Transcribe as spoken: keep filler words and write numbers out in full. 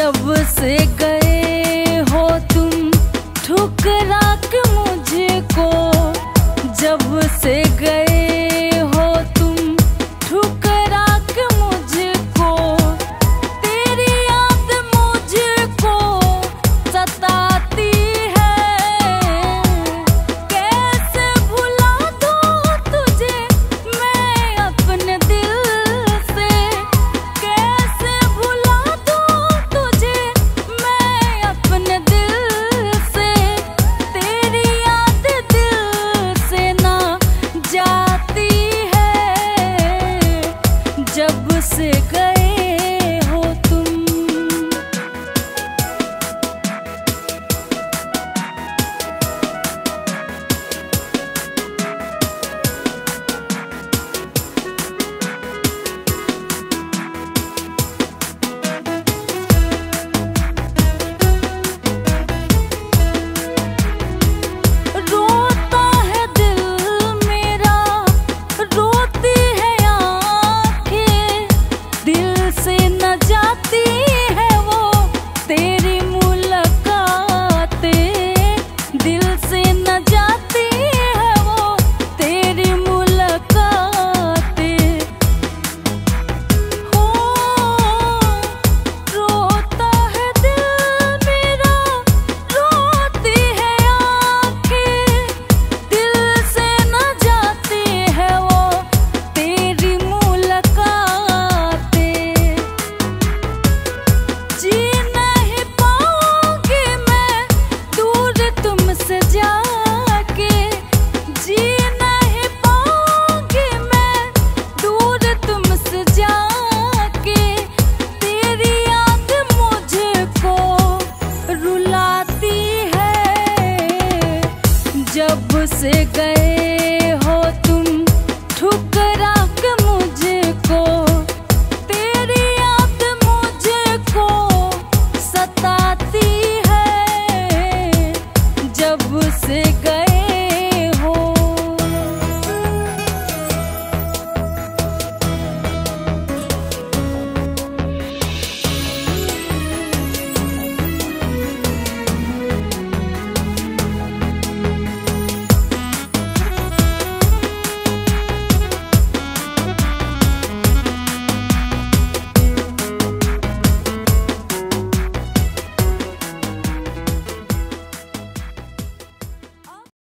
जब से कर